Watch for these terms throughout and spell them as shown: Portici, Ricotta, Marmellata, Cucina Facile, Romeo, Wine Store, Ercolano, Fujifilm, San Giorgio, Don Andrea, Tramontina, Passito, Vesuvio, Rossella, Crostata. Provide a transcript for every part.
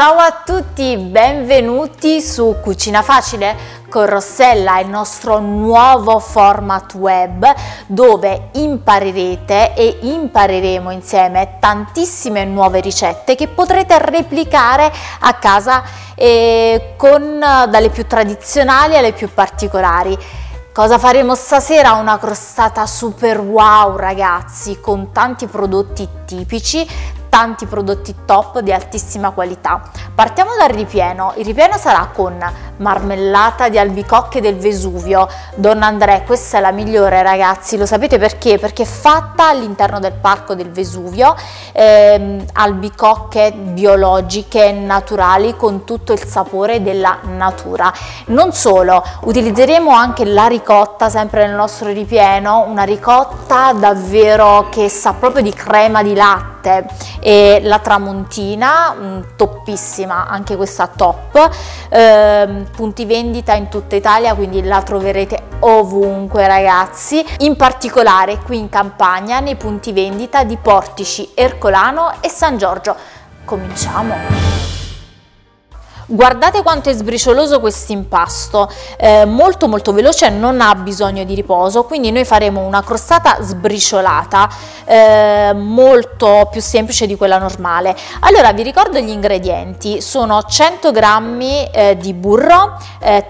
Ciao a tutti, benvenuti su Cucina Facile con Rossella, il nostro nuovo format web dove imparerete e impareremo insieme tantissime nuove ricette che potrete replicare a casa dalle più tradizionali alle più particolari. Cosa faremo stasera? Una crostata super wow ragazzi, con tanti prodotti tipici, tanti prodotti top di altissima qualità. Partiamo dal ripieno. Il ripieno sarà con marmellata di albicocche del Vesuvio. Don Andrea, questa è la migliore ragazzi, lo sapete perché? Perché è fatta all'interno del parco del Vesuvio, albicocche biologiche, naturali, con tutto il sapore della natura. Non solo, utilizzeremo anche la ricotta sempre nel nostro ripieno, una ricotta davvero che sa proprio di crema di latte, e la tramontina toppissima, anche questa top, punti vendita in tutta Italia, quindi la troverete ovunque ragazzi, in particolare qui in Campania nei punti vendita di Portici, Ercolano e San Giorgio. Cominciamo! Guardate quanto è sbricioloso questo impasto, molto molto veloce, non ha bisogno di riposo, quindi noi faremo una crostata sbriciolata, molto più semplice di quella normale. Allora vi ricordo gli ingredienti, sono 100 g di burro,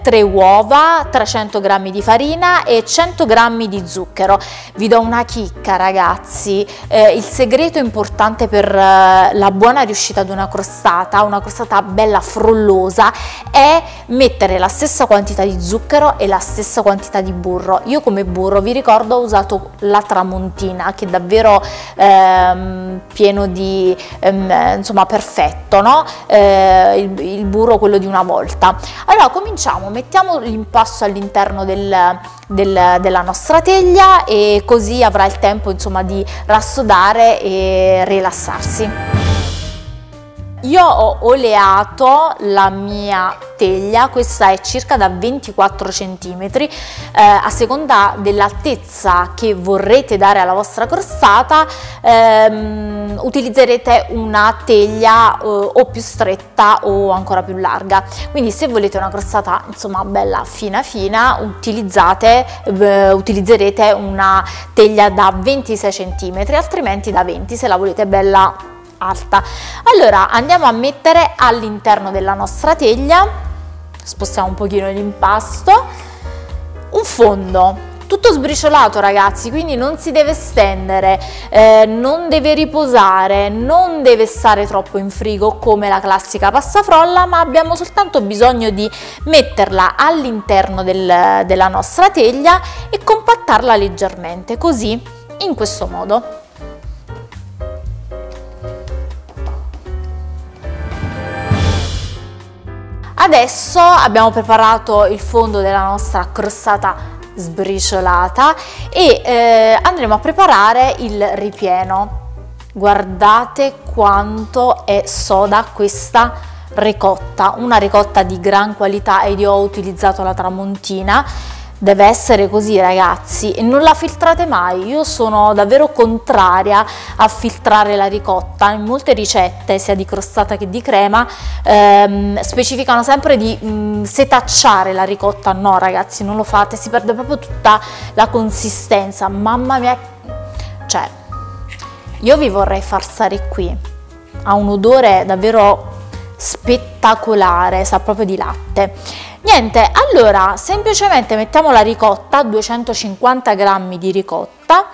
3 uova, 300 g di farina e 100 g di zucchero. Vi do una chicca ragazzi, il segreto importante per la buona riuscita di una crostata bella frullosa, è mettere la stessa quantità di zucchero e la stessa quantità di burro. Io come burro vi ricordo ho usato la tramontina, che è davvero pieno di insomma perfetto, no? Il burro quello di una volta. Allora cominciamo, mettiamo l'impasto all'interno della nostra teglia e così avrà il tempo insomma di rassodare e rilassarsi. Io ho oleato la mia teglia, questa è circa da 24 cm, a seconda dell'altezza che vorrete dare alla vostra crostata utilizzerete una teglia o più stretta o ancora più larga, quindi se volete una crostata insomma bella fina fina utilizzerete una teglia da 26 cm, altrimenti da 20 se la volete bella alta. Allora andiamo a mettere all'interno della nostra teglia, spostiamo un pochino l'impasto, un fondo tutto sbriciolato ragazzi, quindi non si deve stendere, non deve riposare, non deve stare troppo in frigo come la classica pasta frolla, ma abbiamo soltanto bisogno di metterla all'interno della nostra teglia e compattarla leggermente, così, in questo modo. Adesso abbiamo preparato il fondo della nostra crostata sbriciolata e andremo a preparare il ripieno. Guardate quanto è soda questa ricotta, una ricotta di gran qualità, ed io ho utilizzato la tramontina. Deve essere così ragazzi, e non la filtrate mai, io sono davvero contraria a filtrare la ricotta. In molte ricette, sia di crostata che di crema, specificano sempre di setacciare la ricotta. No ragazzi, non lo fate, si perde proprio tutta la consistenza, mamma mia, cioè io vi vorrei far stare qui, ha un odore davvero spettacolare, sa proprio di latte. Niente, allora semplicemente mettiamo la ricotta, 250 g di ricotta,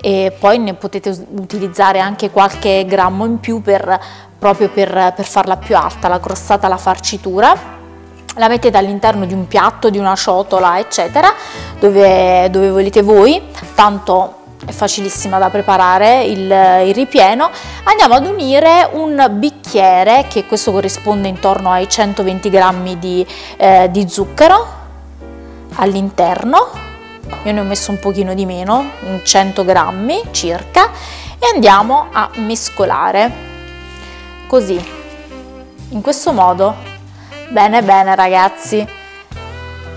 e poi ne potete utilizzare anche qualche grammo in più proprio per farla più alta, la crostata, la farcitura. La mettete all'interno di un piatto, di una ciotola eccetera, dove volete voi, tanto è facilissima da preparare il ripieno. Andiamo ad unire un bicchiere, che questo corrisponde intorno ai 120 g di zucchero all'interno, io ne ho messo un pochino di meno, 100 g circa, e andiamo a mescolare così, in questo modo, bene bene ragazzi.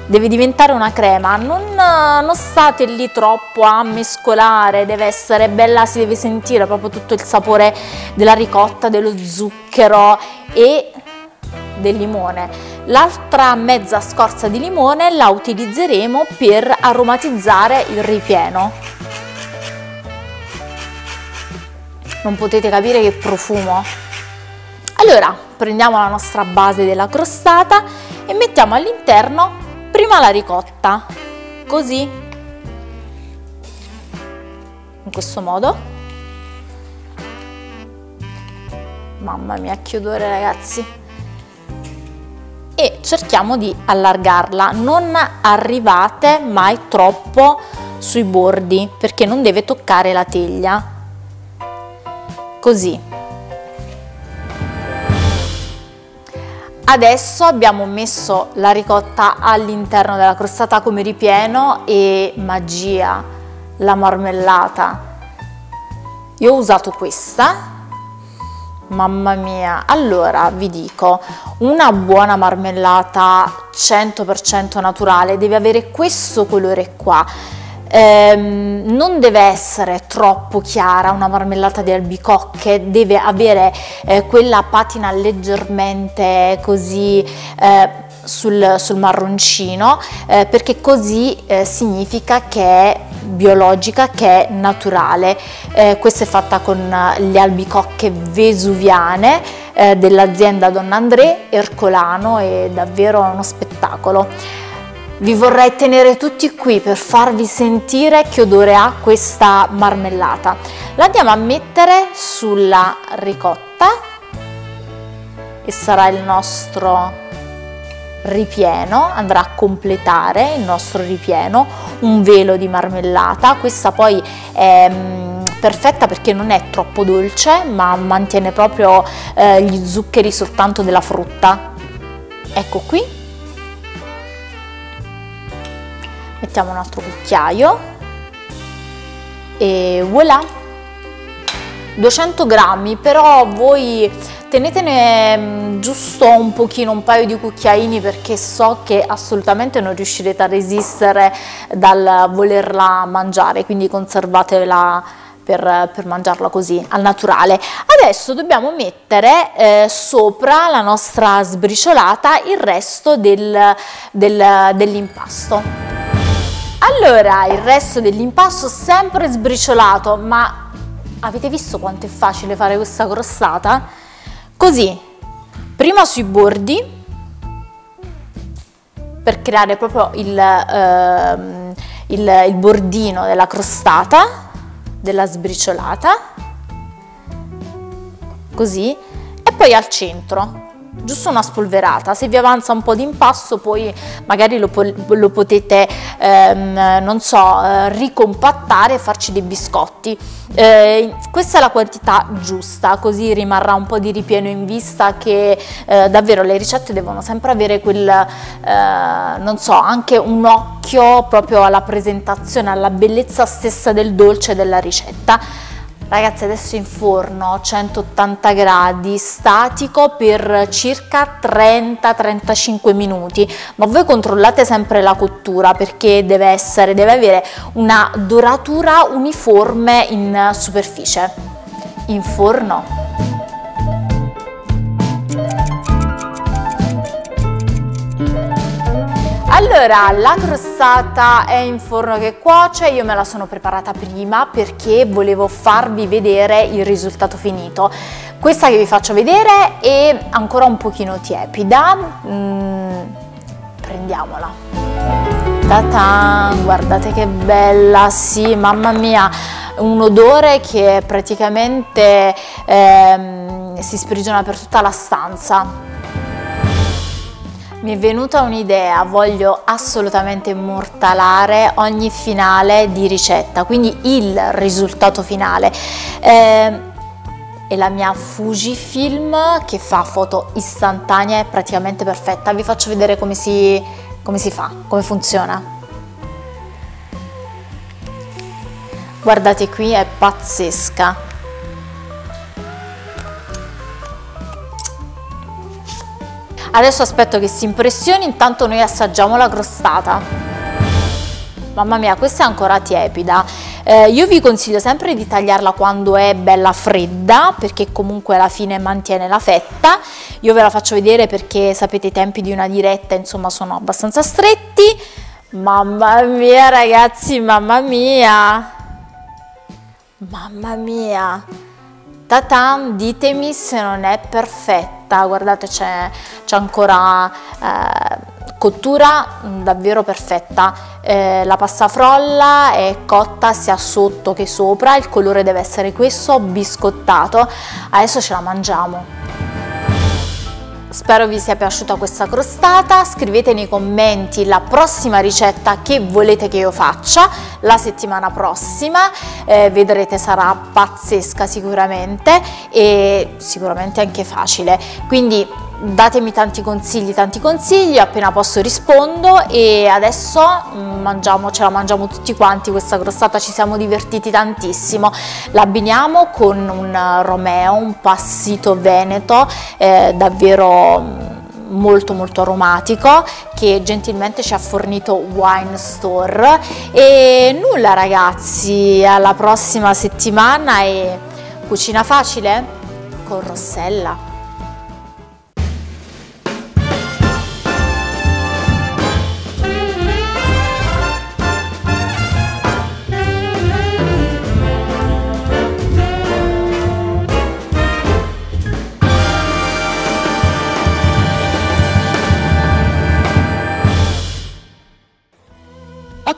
Deve diventare una crema, non state lì troppo a mescolare, deve essere bella, si deve sentire proprio tutto il sapore della ricotta, dello zucchero e del limone. L'altra mezza scorza di limone la utilizzeremo per aromatizzare il ripieno. Non potete capire che profumo! Allora prendiamo la nostra base della crostata e mettiamo all'interno prima la ricotta, così, in questo modo. Mamma mia, che odore, ragazzi! E cerchiamo di allargarla, non arrivate mai troppo sui bordi perché non deve toccare la teglia, così. Adesso abbiamo messo la ricotta all'interno della crostata come ripieno e magia, la marmellata. Io ho usato questa. Mamma mia, allora vi dico, una buona marmellata 100% naturale deve avere questo colore qua, non deve essere troppo chiara. Una marmellata di albicocche deve avere quella patina leggermente così sul marroncino, perché così significa che è biologica, che è naturale. Questa è fatta con le albicocche vesuviane dell'azienda Don Andrea, Ercolano, è davvero uno spettacolo. Vi vorrei tenere tutti qui per farvi sentire che odore ha questa marmellata. La andiamo a mettere sulla ricotta e sarà il nostro ripieno, andrà a completare il nostro ripieno, un velo di marmellata. Questa poi è perfetta perché non è troppo dolce, ma mantiene proprio gli zuccheri soltanto della frutta. Ecco qui, mettiamo un altro cucchiaio e voilà, 200 grammi. Però voi tenetene giusto un pochino, un paio di cucchiaini, perché so che assolutamente non riuscirete a resistere dal volerla mangiare, quindi conservatela per mangiarla così, al naturale. Adesso dobbiamo mettere sopra la nostra sbriciolata il resto dell'impasto. Allora, il resto dell'impasto sempre sbriciolato, ma avete visto quanto è facile fare questa crostata? Così, prima sui bordi per creare proprio il bordino della crostata, della sbriciolata, così, e poi al centro, giusto una spolverata. Se vi avanza un po' di impasto poi magari lo potete, non so, ricompattare e farci dei biscotti. Questa è la quantità giusta, così rimarrà un po' di ripieno in vista, che davvero le ricette devono sempre avere quel, non so, anche un occhio proprio alla presentazione, alla bellezza stessa del dolce e della ricetta. Ragazzi, adesso in forno 180 gradi statico per circa 30-35 minuti, ma voi controllate sempre la cottura perché deve avere una doratura uniforme in superficie. In forno. Allora, la crostata è in forno che cuoce. Io me la sono preparata prima perché volevo farvi vedere il risultato finito. Questa che vi faccio vedere è ancora un pochino tiepida. Prendiamola. Ta-ta, guardate che bella, sì, mamma mia, un odore che praticamente si sprigiona per tutta la stanza. Mi è venuta un'idea, voglio assolutamente immortalare ogni finale di ricetta, quindi il risultato finale. È la mia Fujifilm che fa foto istantanea, è praticamente perfetta. Vi faccio vedere come si fa, come funziona. Guardate qui, è pazzesca. Adesso aspetto che si impressioni, intanto noi assaggiamo la crostata. Mamma mia, questa è ancora tiepida. Io vi consiglio sempre di tagliarla quando è bella fredda, perché comunque alla fine mantiene la fetta. Io ve la faccio vedere perché sapete i tempi di una diretta, insomma, sono abbastanza stretti. Mamma mia ragazzi, mamma mia, mamma mia, tatam, ditemi se non è perfetta. Guardate, c'è ancora cottura davvero perfetta, la pasta frolla è cotta sia sotto che sopra, il colore deve essere questo biscottato. Adesso ce la mangiamo. Spero vi sia piaciuta questa crostata, scrivete nei commenti la prossima ricetta che volete che io faccia la settimana prossima, vedrete sarà pazzesca sicuramente e sicuramente anche facile, quindi datemi tanti consigli, appena posso rispondo. E adesso ce la mangiamo tutti quanti questa crostata, ci siamo divertiti tantissimo, l'abbiniamo con un Romeo, un passito veneto davvero molto aromatico, che gentilmente ci ha fornito Wine Store. E nulla ragazzi, alla prossima settimana e Cucina Facile con Rossella.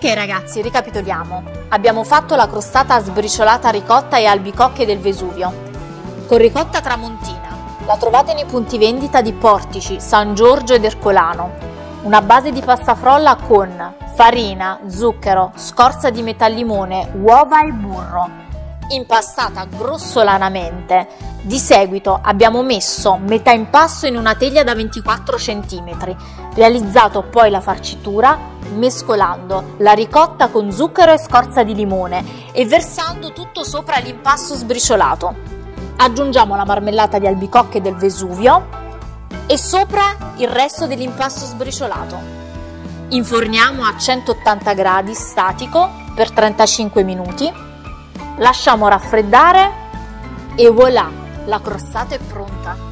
Ok ragazzi, ricapitoliamo. Abbiamo fatto la crostata sbriciolata ricotta e albicocche del Vesuvio con ricotta tramontina. La trovate nei punti vendita di Portici, San Giorgio ed Ercolano. Una base di pasta frolla con farina, zucchero, scorza di metallimone, uova e burro, impastata grossolanamente. Di seguito abbiamo messo metà impasto in una teglia da 24 cm, realizzato poi la farcitura mescolando la ricotta con zucchero e scorza di limone e versando tutto sopra l'impasto sbriciolato. Aggiungiamo la marmellata di albicocche del Vesuvio e sopra il resto dell'impasto sbriciolato. Inforniamo a 180 gradi statico per 35 minuti, lasciamo raffreddare e voilà, la crostata è pronta.